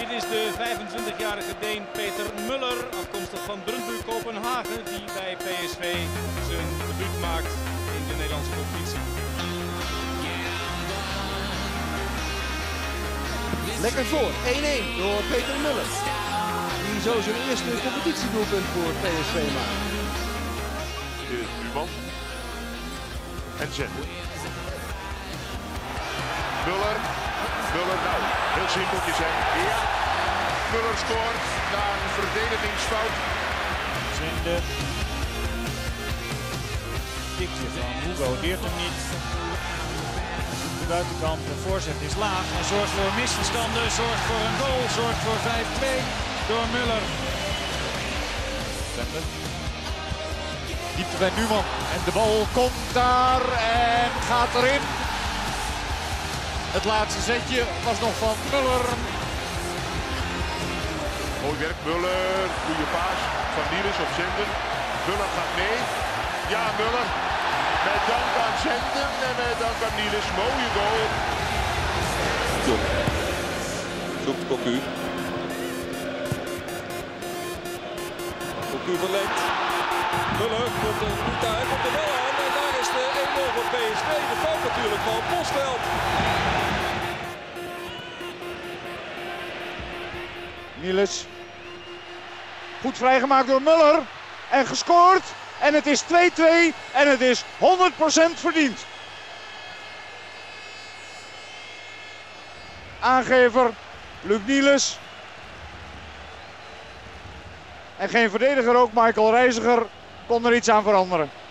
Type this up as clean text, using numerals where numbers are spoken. Dit is de 25-jarige Deen Peter Møller, afkomstig van Brøndby Kopenhagen, die bij PSV zijn debuut maakt in de Nederlandse competitie. Lekker voor, 1-1 door Peter Møller, die zo zijn eerste competitiedoelpunt voor PSV maakt. Numan en Zenden. Møller, nou, heel simpeltjes hè. Ja, Møller scoort na een verdedigingsfout. Zenden. Tikje van Hugo deert hem niet. De buitenkant, de voorzet is laag en zorgt voor misverstanden, zorgt voor een goal, zorgt voor 5-2 door Møller. Zenden. Diepte bij Numan en de bal komt daar en gaat erin. Het laatste zetje was nog van Møller. Mooi werk Møller, goede paas van Nilis op Zenden. Møller gaat mee. Ja Møller, met dank aan Zenden en met dank aan Nilis. Mooie goal. Zoekt Cocu. Cocu verlengt. Møller komt er goed uit op de bal aan. En daar is de 1-0 voor PSV. De fout natuurlijk van Bosveld. Nilis, goed vrijgemaakt door Møller en gescoord en het is 2-2 en het is 100% verdiend. Aangever Luc Nilis en geen verdediger ook, Michael Reiziger, kon er iets aan veranderen.